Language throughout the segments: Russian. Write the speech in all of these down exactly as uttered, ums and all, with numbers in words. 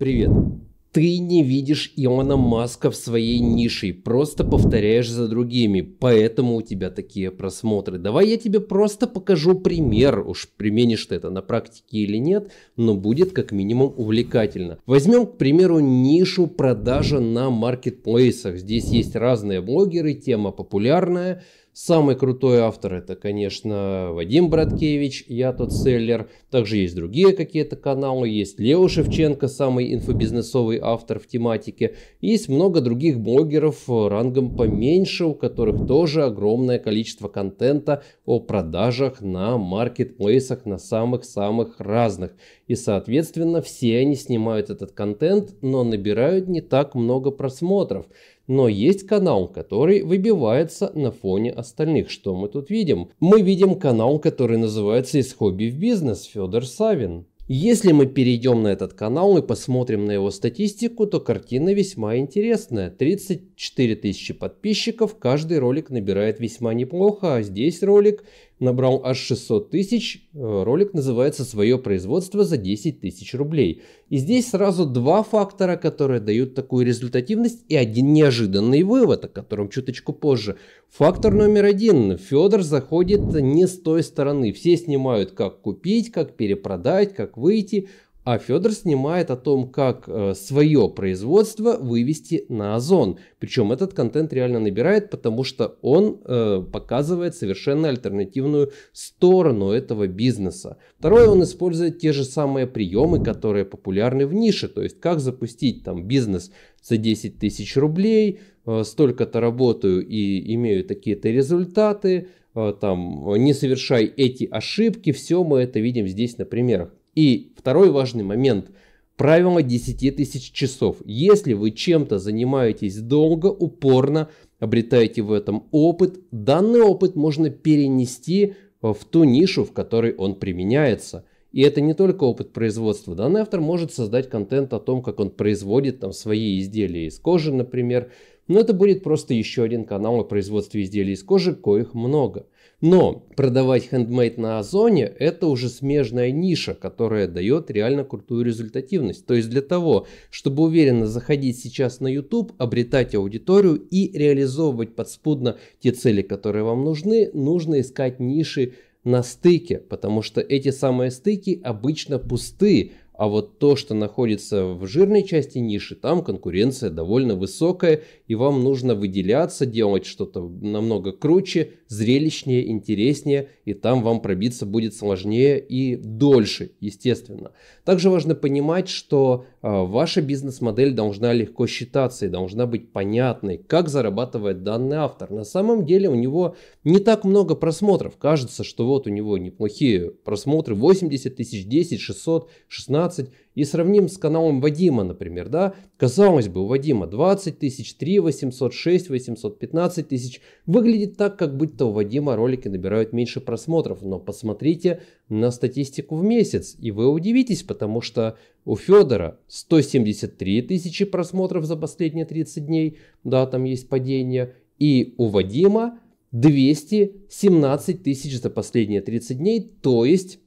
Привет. Ты не видишь Илона Маска в своей нише, просто повторяешь за другими, поэтому у тебя такие просмотры. Давай я тебе просто покажу пример, уж применишь ты это на практике или нет, но будет как минимум увлекательно. Возьмем, к примеру, нишу продажи на маркетплейсах. Здесь есть разные блогеры, тема популярная. Самый крутой автор это, конечно, Вадим Браткевич, я тот селлер. Также есть другие какие-то каналы, есть Лео Шевченко, самый инфобизнесовый автор в тематике. Есть много других блогеров рангом поменьше, у которых тоже огромное количество контента о продажах на маркетплейсах, на самых-самых разных. И, соответственно, все они снимают этот контент, но набирают не так много просмотров. Но есть канал, который выбивается на фоне остальных. Что мы тут видим? Мы видим канал, который называется «Из хобби в бизнес», Федор Савин. Если мы перейдем на этот канал и посмотрим на его статистику, то картина весьма интересная. тридцать четыре тысячи подписчиков, каждый ролик набирает весьма неплохо, а здесь ролик набрал аж шестьсот тысяч, ролик называется «Свое производство за десять тысяч рублей». И здесь сразу два фактора, которые дают такую результативность, и один неожиданный вывод, о котором чуточку позже. Фактор номер один. Федор заходит не с той стороны. Все снимают, как купить, как перепродать, как выйти. А Федор снимает о том, как э, свое производство вывести на Озон. Причем этот контент реально набирает, потому что он э, показывает совершенно альтернативную сторону этого бизнеса. Второе, он использует те же самые приемы, которые популярны в нише. То есть, как запустить там бизнес за десять тысяч рублей, э, столько-то работаю и имею такие-то результаты, э, там, не совершай эти ошибки. Все мы это видим здесь на примерах. И второй важный момент. Правило десяти тысяч часов. Если вы чем-то занимаетесь долго, упорно, обретаете в этом опыт, данный опыт можно перенести в ту нишу, в которой он применяется. И это не только опыт производства. Данный автор может создать контент о том, как он производит там свои изделия из кожи, например. Но это будет просто еще один канал о производстве изделий из кожи, коих много. Но продавать хендмейд на Озоне – это уже смежная ниша, которая дает реально крутую результативность. То есть для того, чтобы уверенно заходить сейчас на YouTube, обретать аудиторию и реализовывать подспудно те цели, которые вам нужны, нужно искать ниши на стыке, потому что эти самые стыки обычно пусты. А вот то, что находится в жирной части ниши, там конкуренция довольно высокая, и вам нужно выделяться, делать что-то намного круче, зрелищнее, интереснее, и там вам пробиться будет сложнее и дольше, естественно. Также важно понимать, что э, ваша бизнес-модель должна легко считаться и должна быть понятной, как зарабатывает данный автор. На самом деле у него не так много просмотров. Кажется, что вот у него неплохие просмотры, восемьдесят тысяч, десять, шестьсот, шестнадцать. И сравним с каналом Вадима, например, да, казалось бы, у Вадима двадцать тысяч, три тысячи восемьсот, шесть тысяч восемьсот, пятнадцать тысяч, выглядит так, как будто у Вадима ролики набирают меньше просмотров, но посмотрите на статистику в месяц, и вы удивитесь, потому что у Федора сто семьдесят три тысячи просмотров за последние тридцать дней, да, там есть падение, и у Вадима двести семнадцать тысяч за последние тридцать дней, то есть...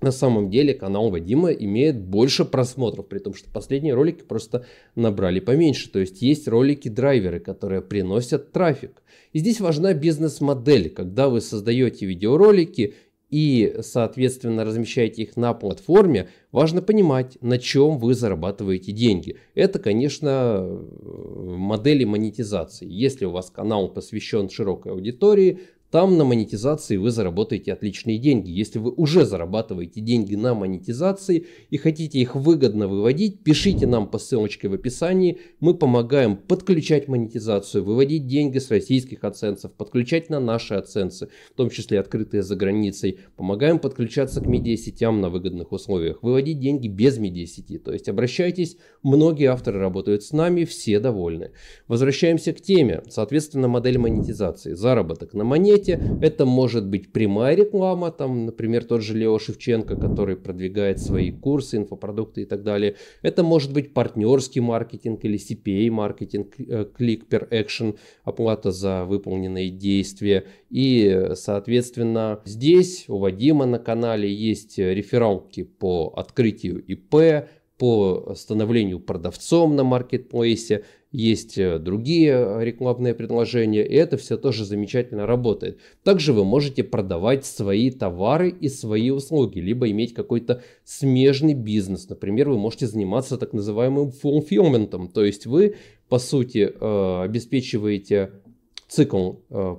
На самом деле канал Вадима имеет больше просмотров, при том, что последние ролики просто набрали поменьше. То есть есть ролики-драйверы, которые приносят трафик. И здесь важна бизнес-модель, когда вы создаете видеоролики и, соответственно, размещаете их на платформе, важно понимать, на чем вы зарабатываете деньги. Это, конечно, модели монетизации. Если у вас канал посвящен широкой аудитории, там на монетизации вы заработаете отличные деньги. Если вы уже зарабатываете деньги на монетизации и хотите их выгодно выводить, пишите нам по ссылочке в описании. Мы помогаем подключать монетизацию, выводить деньги с российских адсенсов, подключать на наши адсенсы, в том числе открытые за границей. Помогаем подключаться к медиасетям на выгодных условиях, выводить деньги без медиасети. То есть обращайтесь, многие авторы работают с нами, все довольны. Возвращаемся к теме. Соответственно, модель монетизации. Заработок на монете. Это может быть прямая реклама, там, например, тот же Лео Шевченко, который продвигает свои курсы, инфопродукты и так далее. Это может быть партнерский маркетинг или си пи эй-маркетинг, click per action, оплата за выполненные действия. И, соответственно, здесь у Вадима на канале есть рефералки по открытию ИП, по становлению продавцом на маркетплейсе, есть другие рекламные предложения, и это все тоже замечательно работает. Также вы можете продавать свои товары и свои услуги, либо иметь какой-то смежный бизнес. Например, вы можете заниматься так называемым фулфилментом, то есть вы, по сути, обеспечиваете цикл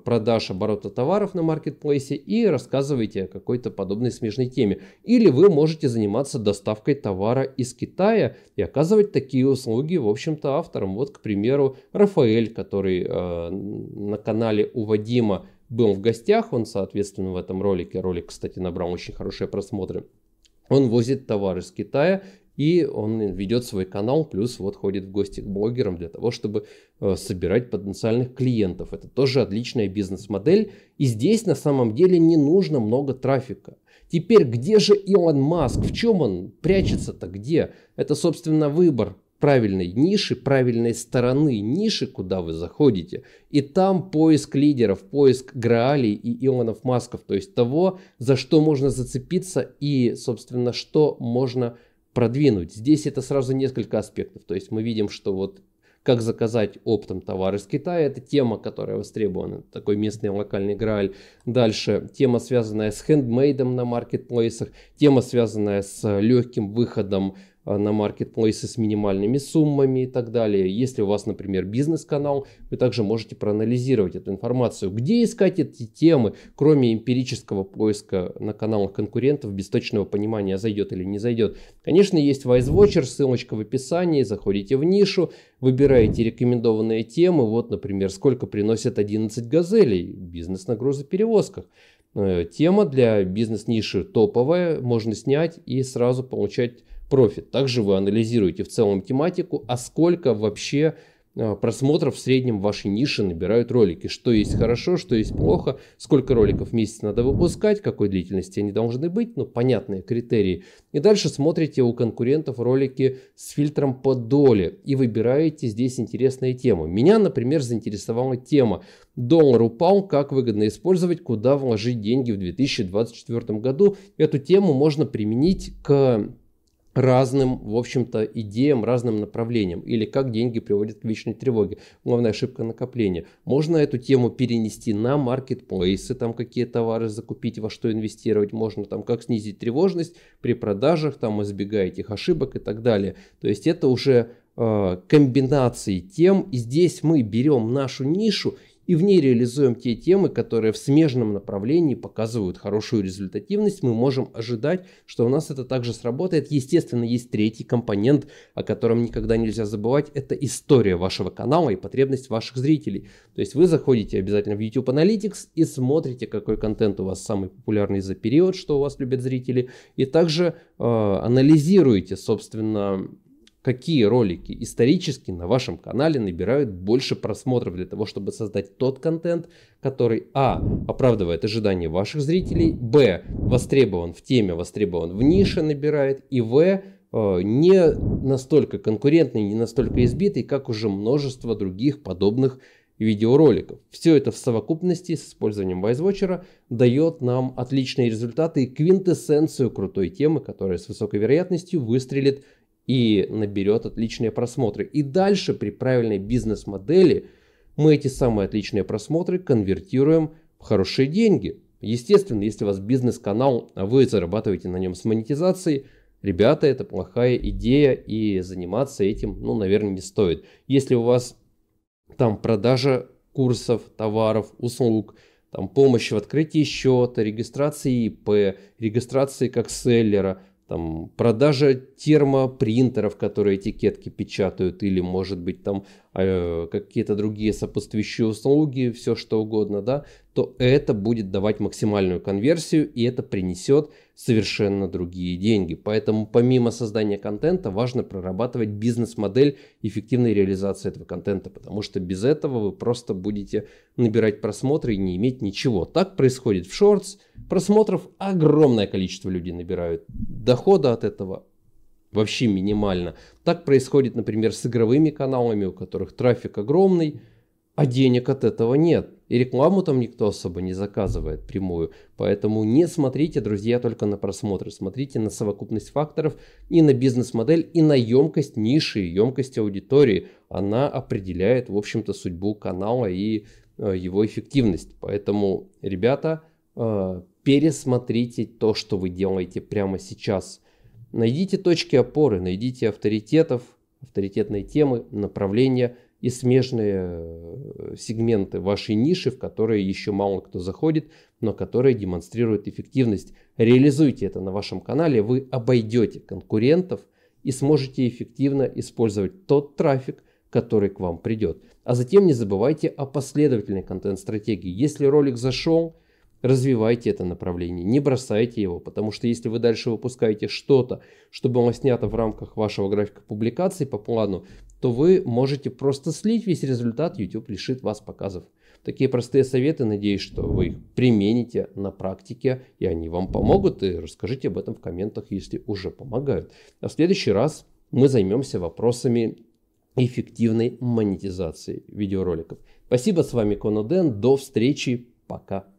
продаж оборота товаров на маркетплейсе и рассказываете о какой-то подобной смежной теме. Или вы можете заниматься доставкой товара из Китая и оказывать такие услуги, в общем-то, авторам. Вот, к примеру, Рафаэль, который э, на канале у Вадима был в гостях, он, соответственно, в этом ролике, ролик, кстати, набрал очень хорошие просмотры, он возит товар из Китая. И он ведет свой канал, плюс вот ходит в гости к блогерам для того, чтобы э, собирать потенциальных клиентов. Это тоже отличная бизнес-модель. И здесь на самом деле не нужно много трафика. Теперь, где же Илон Маск? В чем он прячется-то? Где? Это, собственно, выбор правильной ниши, правильной стороны ниши, куда вы заходите. И там поиск лидеров, поиск Граалей и Илонов Масков. То есть того, за что можно зацепиться и, собственно, что можно продвинуть. Здесь это сразу несколько аспектов. То есть мы видим, что вот как заказать оптом товар из Китая, это тема, которая востребована, такой местный локальный грааль. Дальше тема, связанная с хендмейдом на маркетплейсах, тема, связанная с легким выходом на маркетплейсы с минимальными суммами и так далее. Если у вас, например, бизнес-канал, вы также можете проанализировать эту информацию. Где искать эти темы, кроме эмпирического поиска на каналах конкурентов, без точного понимания, зайдет или не зайдет? Конечно, есть WiseWatcher, ссылочка в описании, заходите в нишу, выбираете рекомендованные темы. Вот, например, сколько приносят одиннадцать газелей, бизнес на грузоперевозках. Тема для бизнес-ниши топовая, можно снять и сразу получать профит. Также вы анализируете в целом тематику, а сколько вообще просмотров в среднем в вашей нише набирают ролики. Что есть хорошо, что есть плохо, сколько роликов в месяц надо выпускать, какой длительности они должны быть, ну, понятные критерии. И дальше смотрите у конкурентов ролики с фильтром по доле и выбираете здесь интересные темы. Меня, например, заинтересовала тема «Доллар упал, как выгодно использовать, куда вложить деньги в две тысячи двадцать четвёртом году». Эту тему можно применить к разным, в общем-то, идеям, разным направлениям. Или как деньги приводят к вечной тревоге. Главная ошибка накопления. Можно эту тему перенести на маркетплейсы, там какие товары закупить, во что инвестировать можно, там как снизить тревожность при продажах, там избегая этих ошибок и так далее. То есть это уже э, комбинации тем. И здесь мы берем нашу нишу и в ней реализуем те темы, которые в смежном направлении показывают хорошую результативность. Мы можем ожидать, что у нас это также сработает. Естественно, есть третий компонент, о котором никогда нельзя забывать. Это история вашего канала и потребность ваших зрителей. То есть вы заходите обязательно в YouTube Analytics и смотрите, какой контент у вас самый популярный за период, что у вас любят зрители. И также э, анализируете, собственно, какие ролики исторически на вашем канале набирают больше просмотров для того, чтобы создать тот контент, который а. оправдывает ожидания ваших зрителей, б. востребован в теме, востребован в нише набирает, и в. не настолько конкурентный, не настолько избитый, как уже множество других подобных видеороликов. Все это в совокупности с использованием WiseWatcher дает нам отличные результаты и квинтэссенцию крутой темы, которая с высокой вероятностью выстрелит и наберет отличные просмотры. И дальше при правильной бизнес-модели мы эти самые отличные просмотры конвертируем в хорошие деньги. Естественно, если у вас бизнес-канал, а вы зарабатываете на нем с монетизацией, ребята, это плохая идея и заниматься этим, ну, наверное, не стоит. Если у вас там продажа курсов, товаров, услуг, там помощь в открытии счета, регистрации ИП, регистрации как селлера, там продажа термопринтеров, которые этикетки печатают, или, может быть, там э, какие-то другие сопутствующие услуги, все что угодно, да, то это будет давать максимальную конверсию, и это принесет совершенно другие деньги. Поэтому помимо создания контента важно прорабатывать бизнес-модель эффективной реализации этого контента, потому что без этого вы просто будете набирать просмотры и не иметь ничего. Так происходит в шортс. Просмотров огромное количество людей набирают. Дохода от этого вообще минимально. Так происходит, например, с игровыми каналами, у которых трафик огромный, а денег от этого нет. И рекламу там никто особо не заказывает прямую. Поэтому не смотрите, друзья, только на просмотры. Смотрите на совокупность факторов и на бизнес-модель, и на емкость ниши, емкость аудитории. Она определяет, в общем-то, судьбу канала и э, его эффективность. Поэтому, ребята, э, пересмотрите то, что вы делаете прямо сейчас. Найдите точки опоры, найдите авторитетов, авторитетные темы, направления и смежные сегменты вашей ниши, в которые еще мало кто заходит, но которые демонстрируют эффективность. Реализуйте это на вашем канале, вы обойдете конкурентов и сможете эффективно использовать тот трафик, который к вам придет. А затем не забывайте о последовательной контент-стратегии. Если ролик зашел, развивайте это направление, не бросайте его, потому что если вы дальше выпускаете что-то, что было снято в рамках вашего графика публикации по плану, то вы можете просто слить весь результат, YouTube лишит вас показов. Такие простые советы, надеюсь, что вы их примените на практике, и они вам помогут, и расскажите об этом в комментах, если уже помогают. А в следующий раз мы займемся вопросами эффективной монетизации видеороликов. Спасибо, с вами Коно Ден, до встречи, пока.